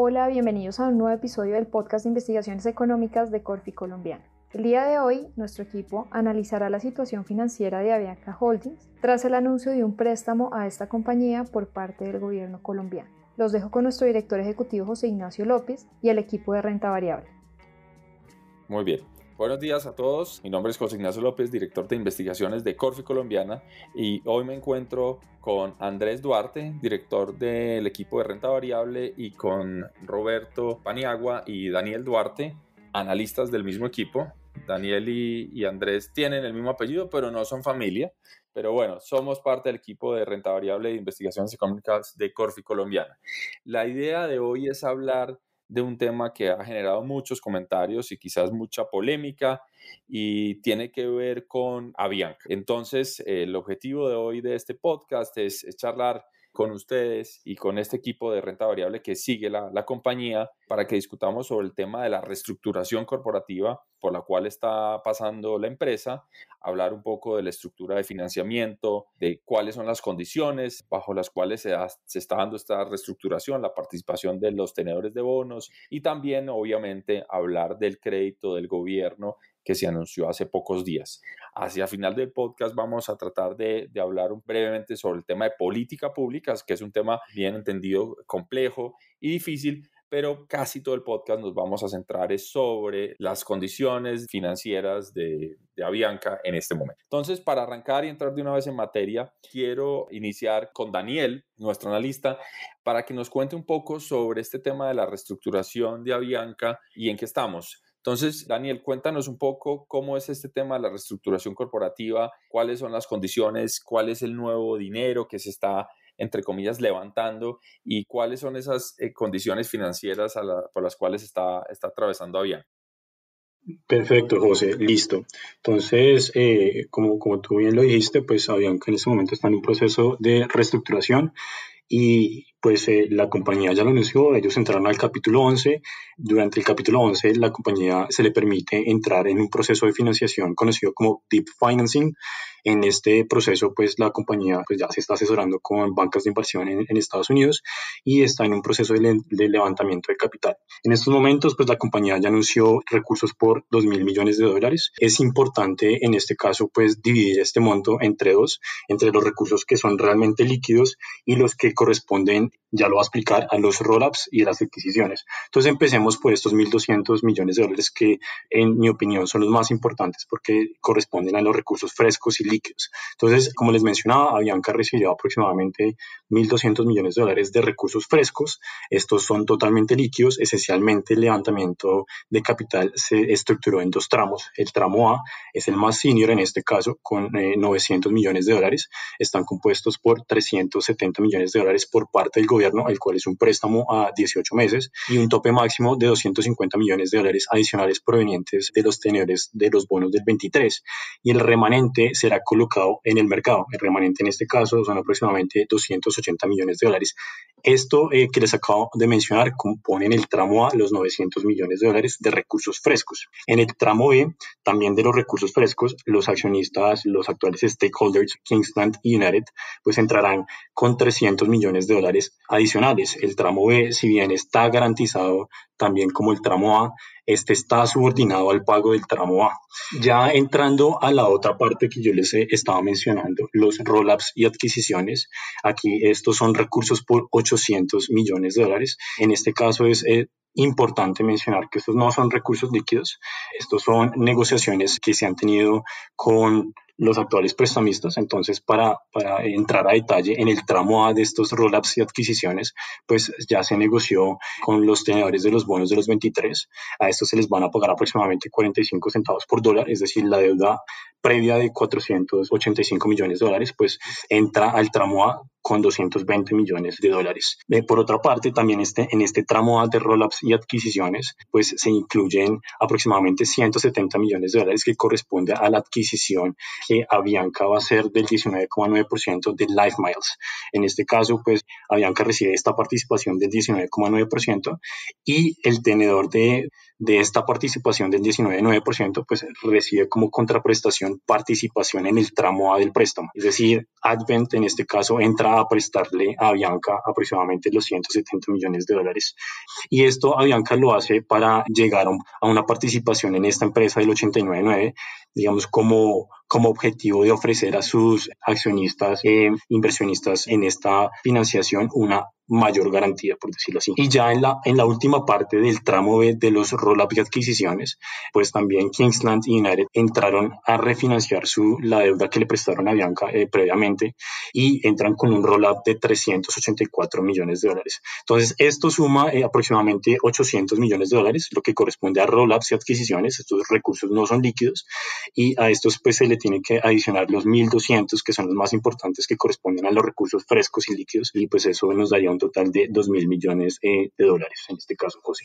Hola, bienvenidos a un nuevo episodio del podcast de investigaciones económicas de Corficolombiana. El día de hoy, nuestro equipo analizará la situación financiera de Avianca Holdings tras el anuncio de un préstamo a esta compañía por parte del gobierno colombiano. Los dejo con nuestro director ejecutivo José Ignacio López y el equipo de renta variable. Muy bien. Buenos días a todos, mi nombre es José Ignacio López, director de investigaciones de Corficolombiana, y hoy me encuentro con Andrés Duarte, director del equipo de renta variable, y con Roberto Paniagua y Daniel Duarte, analistas del mismo equipo. Daniel y Andrés tienen el mismo apellido, pero no son familia, pero bueno, somos parte del equipo de renta variable de investigaciones económicas de Corficolombiana. La idea de hoy es hablar de un tema que ha generado muchos comentarios y quizás mucha polémica y tiene que ver con Avianca. Entonces, el objetivo de hoy de este podcast es charlar con ustedes y con este equipo de renta variable que sigue la compañía para que discutamos sobre el tema de la reestructuración corporativa por la cual está pasando la empresa, hablar un poco de la estructura de financiamiento, de cuáles son las condiciones bajo las cuales se está dando esta reestructuración, la participación de los tenedores de bonos y también, obviamente, hablar del crédito del gobierno que se anunció hace pocos días. Hacia el final del podcast vamos a tratar de hablar brevemente sobre el tema de política pública, que es un tema bien entendido, complejo y difícil, pero casi todo el podcast nos vamos a centrar sobre las condiciones financieras de Avianca en este momento. Entonces, para arrancar y entrar de una vez en materia, quiero iniciar con Daniel, nuestro analista, para que nos cuente un poco sobre este tema de la reestructuración de Avianca y en qué estamos. Entonces, Daniel, cuéntanos un poco cómo es este tema de la reestructuración corporativa, cuáles son las condiciones, cuál es el nuevo dinero que se está, entre comillas, levantando y cuáles son esas condiciones financieras por las cuales está atravesando Avianca. Perfecto, José, listo. Entonces, como tú bien lo dijiste, pues Avianca en este momento está en un proceso de reestructuración y pues la compañía ya lo anunció, ellos entraron al capítulo 11. Durante el capítulo 11 la compañía se le permite entrar en un proceso de financiación conocido como Deep Financing. En este proceso pues la compañía pues, ya se está asesorando con bancas de inversión en Estados Unidos y está en un proceso de levantamiento de capital. En estos momentos pues la compañía ya anunció recursos por $2.000 millones. Es importante en este caso pues dividir este monto entre dos, entre los recursos que son realmente líquidos y los que corresponden, ya lo va a explicar, a los roll-ups y a las adquisiciones. Entonces empecemos por estos $1.200 millones que en mi opinión son los más importantes porque corresponden a los recursos frescos y líquidos. Entonces, como les mencionaba, Avianca recibió aproximadamente $1.200 millones de recursos frescos. Estos son totalmente líquidos. Esencialmente el levantamiento de capital se estructuró en dos tramos. El tramo A es el más senior en este caso con $900 millones. Están compuestos por $370 millones por parte del gobierno, el cual es un préstamo a 18 meses y un tope máximo de $250 millones adicionales provenientes de los tenedores de los bonos del 23, y el remanente será colocado en el mercado. El remanente en este caso son aproximadamente $280 millones. Esto que les acabo de mencionar componen el tramo A, los $900 millones de recursos frescos. En el tramo B, también de los recursos frescos, los accionistas, los actuales stakeholders, Kingsland y United, pues entrarán con $300 millones adicionales. El tramo B, si bien está garantizado también como el tramo A, este está subordinado al pago del tramo A. Ya entrando a la otra parte que yo les estaba mencionando, los roll-ups y adquisiciones, aquí estos son recursos por $800 millones. En este caso es importante mencionar que estos no son recursos líquidos, estos son negociaciones que se han tenido con los actuales prestamistas. Entonces, para entrar a detalle en el tramo A de estos roll-ups y adquisiciones, pues ya se negoció con los tenedores de los bonos de los 23. A estos se les van a pagar aproximadamente 45 centavos por dólar, es decir, la deuda previa de $485 millones, pues entra al tramo A con $220 millones. Por otra parte, también en este tramo A de roll-ups y adquisiciones, pues se incluyen aproximadamente $170 millones que corresponde a la adquisición que Avianca va a ser del 19,9% de LifeMiles. En este caso, pues Avianca recibe esta participación del 19,9% y el tenedor de esta participación del 19,9% pues recibe como contraprestación participación en el tramo A del préstamo. Es decir, Advent en este caso entra a prestarle a Avianca aproximadamente los $170 millones. Y esto Avianca lo hace para llegar a una participación en esta empresa del 89,9%, digamos, como objetivo de ofrecer a sus accionistas, inversionistas en esta financiación, una mayor garantía, por decirlo así. Y ya en la última parte del tramo B de los roll-ups y adquisiciones, pues también Kingsland y United entraron a refinanciar la deuda que le prestaron a Avianca previamente y entran con un roll-up de $384 millones. Entonces, esto suma aproximadamente $800 millones, lo que corresponde a roll-ups y adquisiciones. Estos recursos no son líquidos y a estos pues se le tienen que adicionar los 1.200, que son los más importantes, que corresponden a los recursos frescos y líquidos, y pues eso nos daría un total de $2.000 millones de dólares, en este caso, José.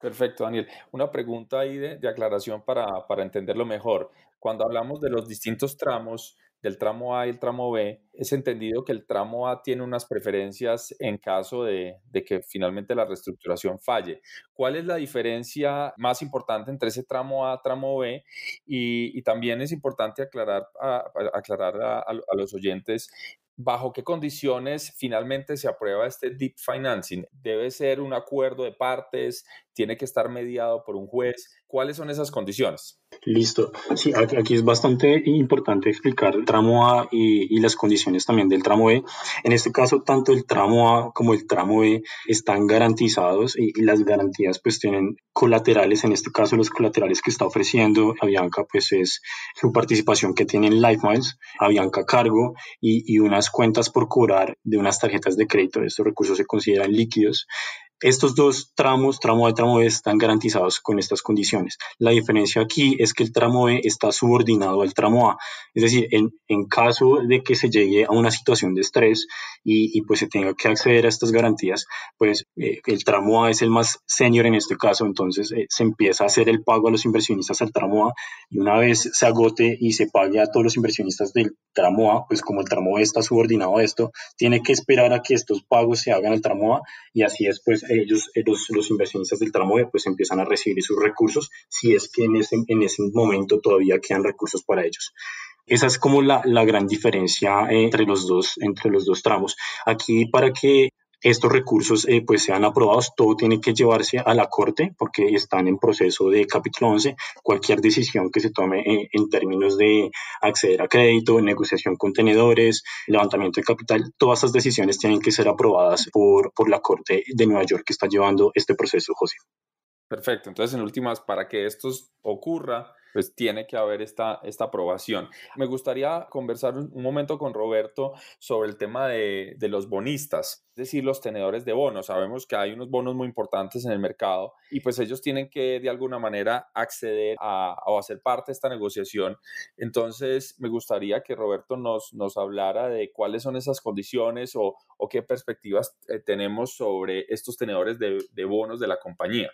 Perfecto, Daniel. Una pregunta ahí de aclaración para entenderlo mejor. Cuando hablamos de los distintos tramos, del tramo A y el tramo B, es entendido que el tramo A tiene unas preferencias en caso de que finalmente la reestructuración falle. ¿Cuál es la diferencia más importante entre ese tramo A, tramo B? Y también es importante aclarar a los oyentes bajo qué condiciones finalmente se aprueba este deep financing. ¿Debe ser un acuerdo de partes? ¿Tiene que estar mediado por un juez? ¿Cuáles son esas condiciones? Listo. Sí, aquí es bastante importante explicar el tramo A y las condiciones también del tramo B. En este caso, tanto el tramo A como el tramo B están garantizados y las garantías pues tienen colaterales. En este caso, los colaterales que está ofreciendo Avianca pues es su participación que tiene en LifeMiles, Avianca Cargo y unas cuentas por cobrar de unas tarjetas de crédito. Estos recursos se consideran líquidos. Estos dos tramos, tramo A y tramo B, están garantizados con estas condiciones. La diferencia aquí es que el tramo B está subordinado al tramo A. Es decir, en caso de que se llegue a una situación de estrés y pues se tenga que acceder a estas garantías, pues el tramo A es el más senior en este caso, entonces se empieza a hacer el pago a los inversionistas al tramo A, y una vez se agote y se pague a todos los inversionistas del tramo A, pues como el tramo B está subordinado a esto, tiene que esperar a que estos pagos se hagan al tramo A, y así es pues ellos, los inversionistas del tramo B, pues empiezan a recibir sus recursos, si es que en ese momento todavía quedan recursos para ellos. Esa es como la gran diferencia entre los dos tramos. Aquí, para que estos recursos pues sean aprobados, todo tiene que llevarse a la corte porque están en proceso de capítulo 11. Cualquier decisión que se tome en términos de acceder a crédito, negociación con tenedores, levantamiento de capital, todas esas decisiones tienen que ser aprobadas por la corte de Nueva York que está llevando este proceso, José. Perfecto. Entonces, en últimas, para que esto ocurra, pues tiene que haber esta aprobación. Me gustaría conversar un momento con Roberto sobre el tema de los bonistas, es decir, los tenedores de bonos. Sabemos que hay unos bonos muy importantes en el mercado y pues ellos tienen que de alguna manera acceder o hacer parte de esta negociación. Entonces me gustaría que Roberto nos hablara de cuáles son esas condiciones o qué perspectivas tenemos sobre estos tenedores de bonos de la compañía.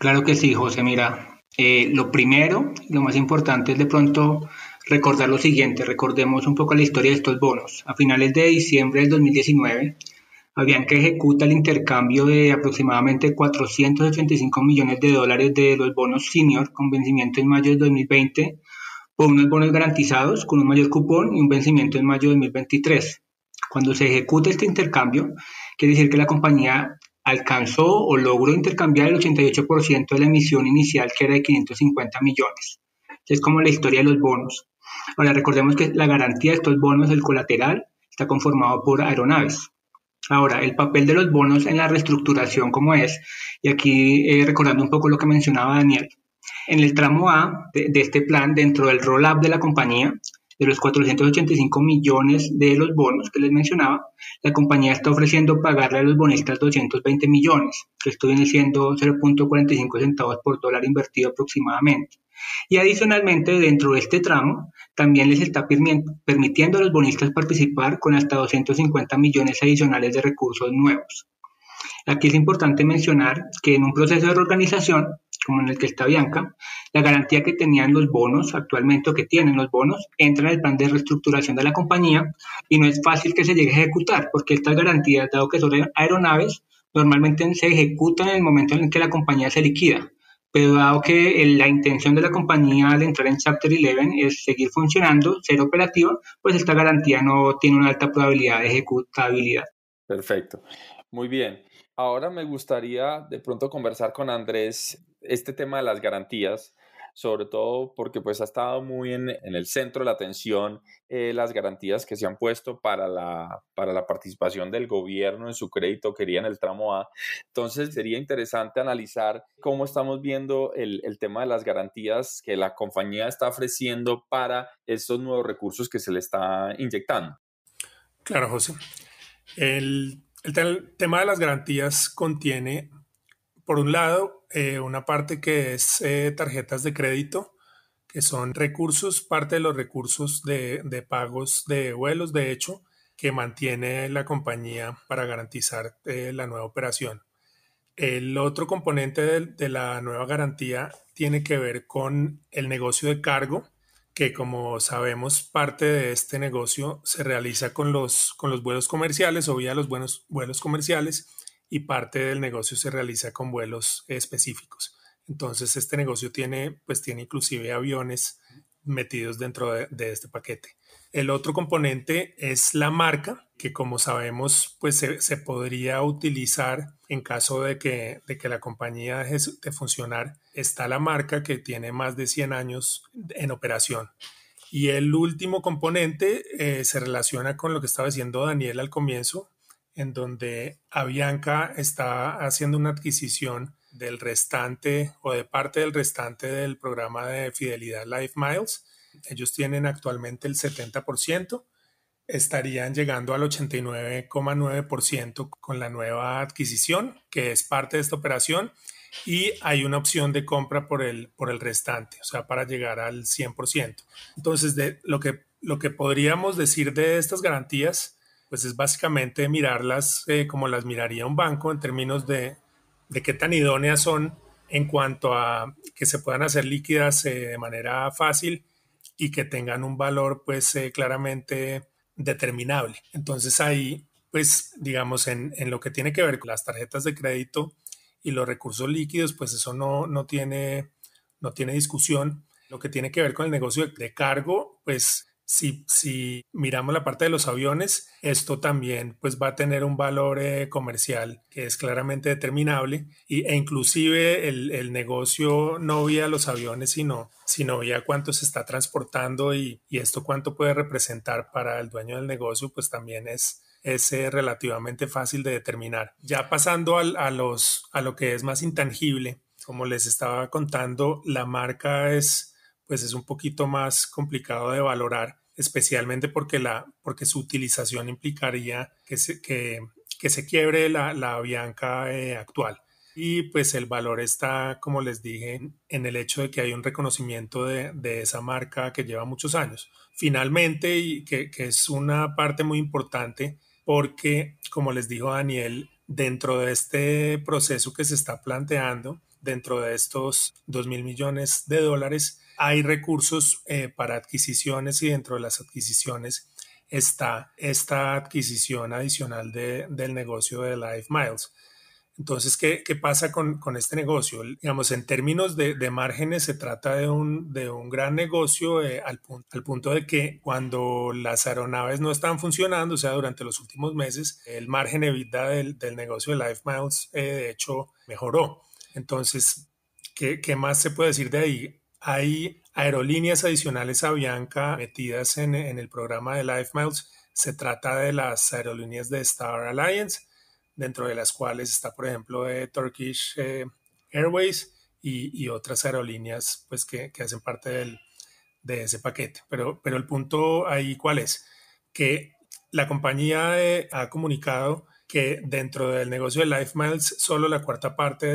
Claro que sí, José. Mira, lo primero, lo más importante es de pronto recordar lo siguiente. Recordemos un poco la historia de estos bonos. A finales de diciembre del 2019, Avianca ejecuta el intercambio de aproximadamente $485 millones de los bonos senior con vencimiento en mayo del 2020 por unos bonos garantizados con un mayor cupón y un vencimiento en mayo del 2023. Cuando se ejecuta este intercambio, quiere decir que la compañía alcanzó o logró intercambiar el 88% de la emisión inicial, que era de 550 millones. Es como la historia de los bonos. Ahora, recordemos que la garantía de estos bonos, el colateral, está conformado por aeronaves. Ahora, el papel de los bonos en la reestructuración, ¿cómo es? Y aquí recordando un poco lo que mencionaba Daniel. En el tramo A de este plan, dentro del roll-up de la compañía, de los $485 millones de los bonos que les mencionaba, la compañía está ofreciendo pagarle a los bonistas $220 millones, que esto viene siendo 0.45 centavos por dólar invertido aproximadamente. Y adicionalmente, dentro de este tramo, también les está permitiendo a los bonistas participar con hasta $250 millones adicionales de recursos nuevos. Aquí es importante mencionar que en un proceso de reorganización, como en el que está Avianca, la garantía que tenían los bonos, actualmente que tienen los bonos, entra en el plan de reestructuración de la compañía y no es fácil que se llegue a ejecutar, porque estas garantías, dado que son aeronaves, normalmente se ejecutan en el momento en el que la compañía se liquida. Pero dado que la intención de la compañía al entrar en Chapter 11 es seguir funcionando, ser operativa, pues esta garantía no tiene una alta probabilidad de ejecutabilidad. Perfecto. Muy bien. Ahora me gustaría de pronto conversar con Andrés este tema de las garantías, sobre todo porque pues ha estado muy en el centro de la atención las garantías que se han puesto para la participación del gobierno en su crédito que iría en el tramo A. Entonces sería interesante analizar cómo estamos viendo el tema de las garantías que la compañía está ofreciendo para estos nuevos recursos que se le está inyectando. Claro, José. El tema de las garantías contiene, por un lado, una parte que es tarjetas de crédito, que son recursos, parte de los recursos de pagos de vuelos, de hecho, que mantiene la compañía para garantizar la nueva operación. El otro componente de la nueva garantía tiene que ver con el negocio de cargo, que como sabemos parte de este negocio se realiza con los vuelos comerciales o vía los vuelos comerciales, y parte del negocio se realiza con vuelos específicos. Entonces este negocio tiene inclusive aviones metidos dentro de este paquete. El otro componente es la marca, que como sabemos pues se podría utilizar en caso de que la compañía deje de funcionar. Está la marca que tiene más de 100 años en operación. Y el último componente se relaciona con lo que estaba diciendo Daniel al comienzo, en donde Avianca está haciendo una adquisición del restante o de parte del restante del programa de fidelidad LifeMiles. Ellos tienen actualmente el 70%, estarían llegando al 89,9% con la nueva adquisición, que es parte de esta operación, y hay una opción de compra por el restante, o sea, para llegar al 100%. Entonces, lo que podríamos decir de estas garantías, pues es básicamente mirarlas como las miraría un banco en términos de qué tan idóneas son en cuanto a que se puedan hacer líquidas de manera fácil y que tengan un valor pues claramente determinable. Entonces ahí pues digamos en lo que tiene que ver con las tarjetas de crédito y los recursos líquidos pues eso no tiene discusión. Lo que tiene que ver con el negocio de cargo pues si miramos la parte de los aviones, esto también pues va a tener un valor comercial que es claramente determinable e inclusive el negocio no vía los aviones sino vía cuánto se está transportando y esto cuánto puede representar para el dueño del negocio pues también es relativamente fácil de determinar. Ya pasando a lo que es más intangible, como les estaba contando, la marca es un poquito más complicado de valorar, especialmente porque su utilización implicaría que se quiebre la Avianca actual. Y pues el valor está, como les dije, en el hecho de que hay un reconocimiento de esa marca que lleva muchos años. Finalmente, y que es una parte muy importante porque, como les dijo Daniel, dentro de este proceso que se está planteando, dentro de estos $2.000 millones, hay recursos para adquisiciones y dentro de las adquisiciones está esta adquisición adicional del negocio de LifeMiles. Entonces, ¿qué pasa con este negocio? Digamos, en términos de márgenes se trata de un gran negocio al punto de que cuando las aeronaves no están funcionando, o sea, durante los últimos meses, el margen EBITDA del negocio de LifeMiles de hecho mejoró. Entonces, ¿qué más se puede decir de ahí? Hay aerolíneas adicionales a Avianca metidas en el programa de LifeMiles. Se trata de las aerolíneas de Star Alliance, dentro de las cuales está, por ejemplo, Turkish Airways y otras aerolíneas pues, que hacen parte de ese paquete. Pero el punto ahí, ¿cuál es? Que la compañía ha comunicado que dentro del negocio de LifeMiles solo la cuarta parte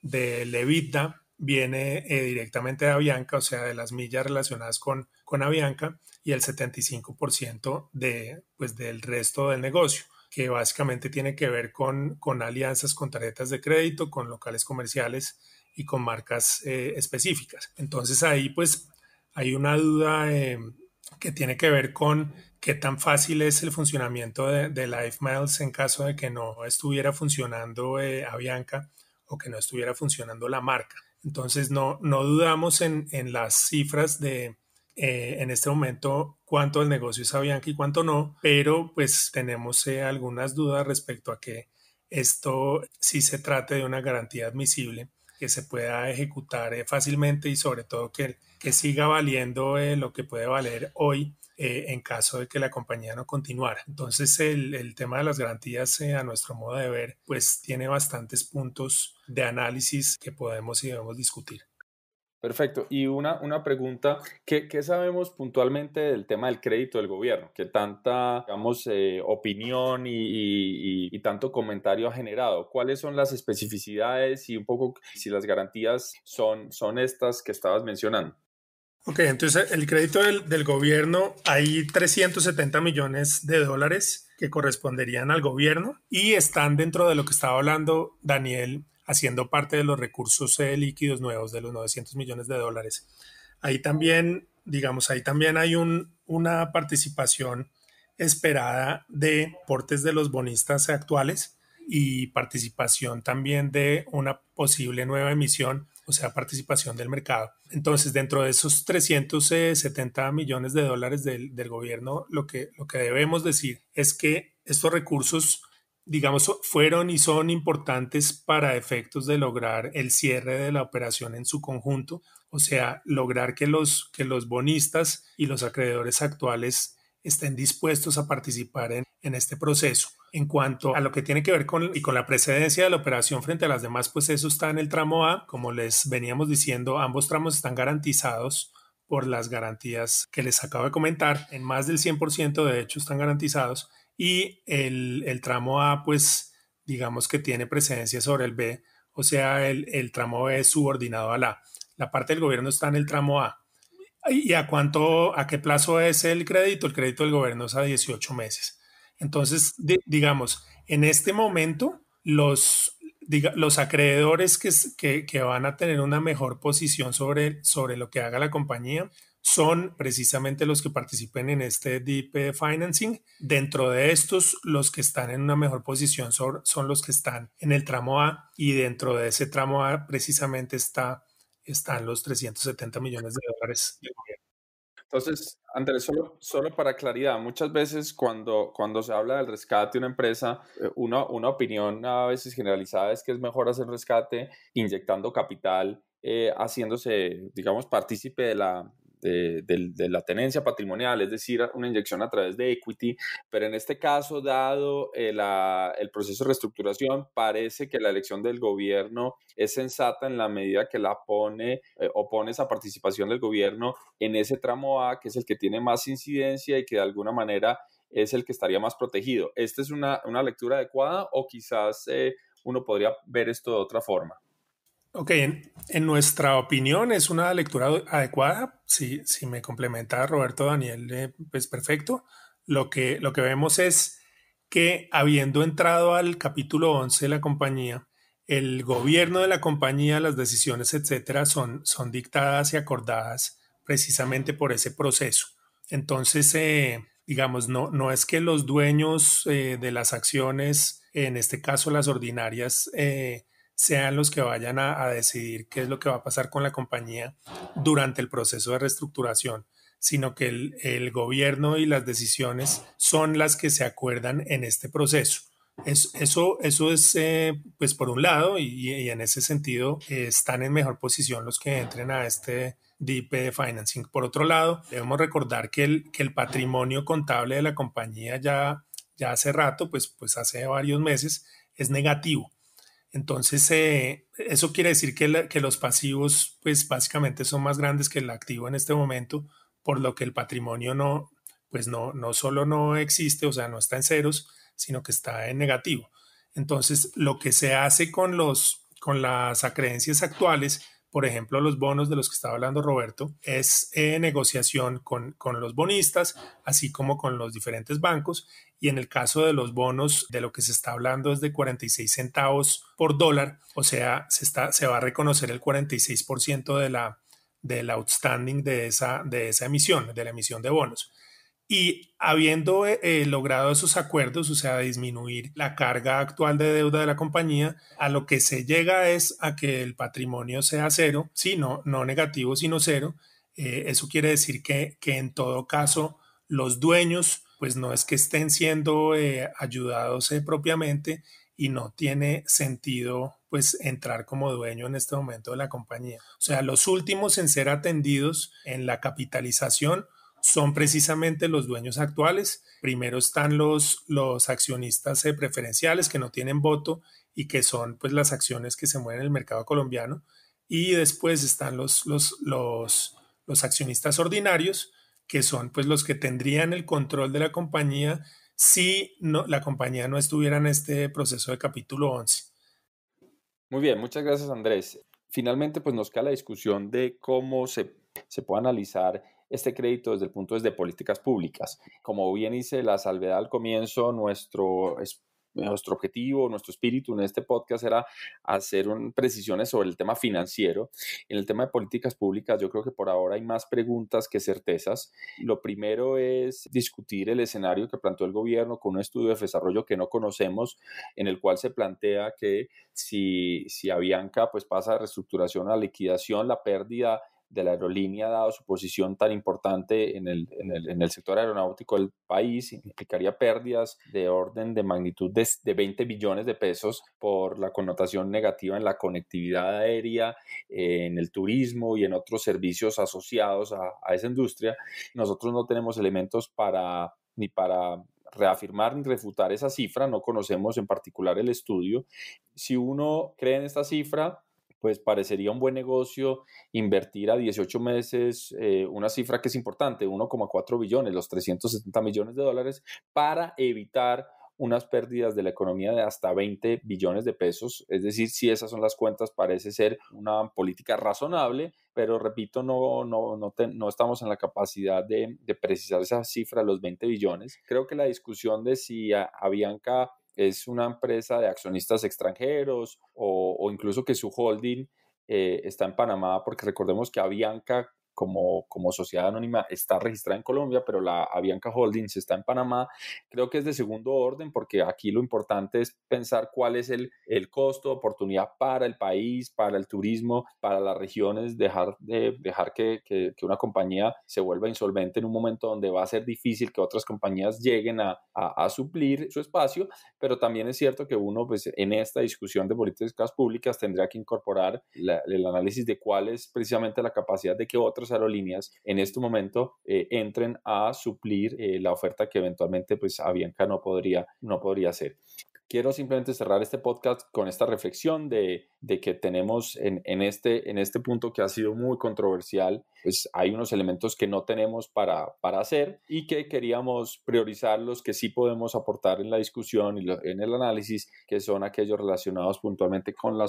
del EBITDA viene directamente de Avianca, o sea, de las millas relacionadas con Avianca, y el 75% del resto del negocio, que básicamente tiene que ver con alianzas, con tarjetas de crédito, con locales comerciales y con marcas específicas. Entonces ahí pues hay una duda que tiene que ver con qué tan fácil es el funcionamiento de LifeMiles en caso de que no estuviera funcionando Avianca o que no estuviera funcionando la marca. Entonces no dudamos en las cifras de en este momento cuánto del negocio es Avianca y cuánto no, pero pues tenemos algunas dudas respecto a que esto sí se trate de una garantía admisible que se pueda ejecutar fácilmente y sobre todo que siga valiendo lo que puede valer hoy en caso de que la compañía no continuara. Entonces el tema de las garantías a nuestro modo de ver pues tiene bastantes puntos de análisis que podemos y debemos discutir. Perfecto. Y una pregunta, ¿qué sabemos puntualmente del tema del crédito del gobierno? ¿Qué tanta, digamos, opinión y tanto comentario ha generado? ¿Cuáles son las especificidades y un poco si las garantías son estas que estabas mencionando? Ok, entonces el crédito del gobierno, hay $370 millones que corresponderían al gobierno y están dentro de lo que estaba hablando Daniel, haciendo parte de los recursos líquidos nuevos de los $900 millones. Ahí también, digamos, hay una participación esperada de aportes de los bonistas actuales y participación también de una posible nueva emisión, o sea, participación del mercado. Entonces, dentro de esos $370 millones del gobierno, lo que debemos decir es que estos recursos, digamos, fueron y son importantes para efectos de lograr el cierre de la operación en su conjunto, o sea, lograr que los bonistas y los acreedores actuales estén dispuestos a participar en este proceso. En cuanto a lo que tiene que ver con la precedencia de la operación frente a las demás, pues eso está en el tramo A. Como les veníamos diciendo, ambos tramos están garantizados por las garantías que les acabo de comentar. En más del 100% de hecho están garantizados. Y el tramo A, pues, digamos que tiene precedencia sobre el B, o sea, el tramo B es subordinado al A. La parte del gobierno está en el tramo A. ¿Y a qué plazo es el crédito? El crédito del gobierno es a 18 meses. Entonces, digamos, en este momento, los acreedores que van a tener una mejor posición sobre lo que haga la compañía son precisamente los que participen en este DIP Financing. Dentro de estos, los que están en una mejor posición son los que están en el tramo A y dentro de ese tramo A precisamente están los $370 millones del gobierno. Entonces, Andrés, solo para claridad, muchas veces cuando se habla del rescate de una empresa, una opinión a veces generalizada es que es mejor hacer rescate inyectando capital, haciéndose, digamos, partícipe de la tenencia patrimonial, es decir, una inyección a través de equity, pero en este caso, dado el proceso de reestructuración, parece que la elección del gobierno es sensata en la medida que la pone esa participación del gobierno en ese tramo A, que es el que tiene más incidencia y que de alguna manera es el que estaría más protegido. ¿Esta es una lectura adecuada o quizás uno podría ver esto de otra forma? Ok, en nuestra opinión es una lectura adecuada. Si me complementa Roberto, Daniel, pues perfecto. Lo que vemos es que habiendo entrado al capítulo 11 de la compañía, el gobierno de la compañía, las decisiones, etcétera, son dictadas y acordadas precisamente por ese proceso. Entonces, digamos, no es que los dueños de las acciones, en este caso las ordinarias, sean los que vayan a decidir qué es lo que va a pasar con la compañía durante el proceso de reestructuración, sino que el gobierno y las decisiones son las que se acuerdan en este proceso. Eso es, pues por un lado, y en ese sentido están en mejor posición los que entren a este DIP Financing. Por otro lado, debemos recordar que el patrimonio contable de la compañía ya hace rato, pues hace varios meses, es negativo. Entonces, eso quiere decir que los pasivos, pues básicamente son más grandes que el activo en este momento, por lo que el patrimonio no solo no existe, o sea, no está en ceros, sino que está en negativo. Entonces, lo que se hace con las acreencias actuales, por ejemplo, los bonos de los que estaba hablando Roberto, es negociación con los bonistas, así como con los diferentes bancos. Y en el caso de los bonos, de lo que se está hablando es de 46 centavos por dólar. O sea, se va a reconocer el 46% del outstanding de esa emisión, de la emisión de bonos. Y habiendo logrado esos acuerdos, o sea, disminuir la carga actual de deuda de la compañía, a lo que se llega es a que el patrimonio sea cero, sí, no negativo, sino cero. Eso quiere decir que en todo caso los dueños pues no es que estén siendo ayudados propiamente, y no tiene sentido pues entrar como dueño en este momento de la compañía. O sea, los últimos en ser atendidos en la capitalización son precisamente los dueños actuales. Primero están los accionistas preferenciales, que no tienen voto y que son pues las acciones que se mueven en el mercado colombiano, y después están los accionistas ordinarios, que son pues los que tendrían el control de la compañía si la compañía no estuviera en este proceso de capítulo 11. Muy bien, muchas gracias, Andrés. Finalmente pues nos queda la discusión de cómo se puede analizar este crédito desde el punto de políticas públicas. Como bien hice la salvedad al comienzo, nuestro objetivo, nuestro espíritu en este podcast era hacer precisiones sobre el tema financiero. En el tema de políticas públicas, yo creo que por ahora hay más preguntas que certezas. Lo primero es discutir el escenario que planteó el gobierno con un estudio de desarrollo que no conocemos, en el cual se plantea que si Avianca pues pasa de reestructuración a liquidación, la pérdida de la aerolínea, dado su posición tan importante en el sector aeronáutico del país, implicaría pérdidas de orden de magnitud de 20 billones de pesos por la connotación negativa en la conectividad aérea, en el turismo y en otros servicios asociados a esa industria. Nosotros no tenemos elementos para reafirmar ni refutar esa cifra, no conocemos en particular el estudio. Si uno cree en esta cifra, pues parecería un buen negocio invertir a 18 meses una cifra que es importante, 1,4 billones, los 370 millones de dólares, para evitar unas pérdidas de la economía de hasta 20 billones de pesos. Es decir, si esas son las cuentas, parece ser una política razonable, pero repito, no estamos en la capacidad de precisar esa cifra, los 20 billones. Creo que la discusión de si Avianca es una empresa de accionistas extranjeros o incluso que su holding está en Panamá, porque recordemos que Avianca como sociedad anónima está registrada en Colombia, pero la Avianca Holdings está en Panamá. Creo que es de segundo orden, porque aquí lo importante es pensar cuál es el costo, oportunidad para el país, para el turismo, para las regiones, dejar que una compañía se vuelva insolvente en un momento donde va a ser difícil que otras compañías lleguen a suplir su espacio. Pero también es cierto que uno, pues, en esta discusión de políticas públicas tendría que incorporar el análisis de cuál es precisamente la capacidad de que otras aerolíneas en este momento entren a suplir la oferta que eventualmente pues Avianca no podría hacer. Quiero simplemente cerrar este podcast con esta reflexión de que tenemos en este punto que ha sido muy controversial, pues hay unos elementos que no tenemos para hacer y que queríamos priorizar los que sí podemos aportar en la discusión y en el análisis, que son aquellos relacionados puntualmente con la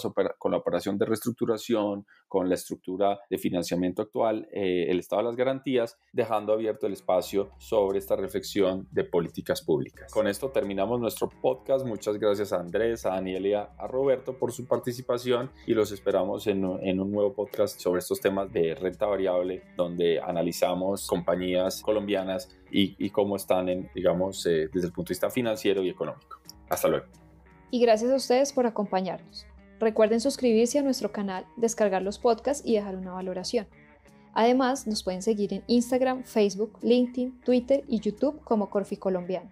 operación de reestructuración, con la estructura de financiamiento actual, el estado de las garantías, dejando abierto el espacio sobre esta reflexión de políticas públicas. Con esto terminamos nuestro podcast. Muchas gracias a Andrés, a Daniel y a Roberto por su participación, y los esperamos en un nuevo podcast sobre estos temas de renta variable, donde analizamos compañías colombianas y cómo están desde el punto de vista financiero y económico. Hasta luego. Y gracias a ustedes por acompañarnos. Recuerden suscribirse a nuestro canal, descargar los podcasts y dejar una valoración. Además, nos pueden seguir en Instagram, Facebook, LinkedIn, Twitter y YouTube como Corficolombiana.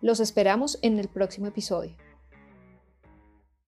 Los esperamos en el próximo episodio.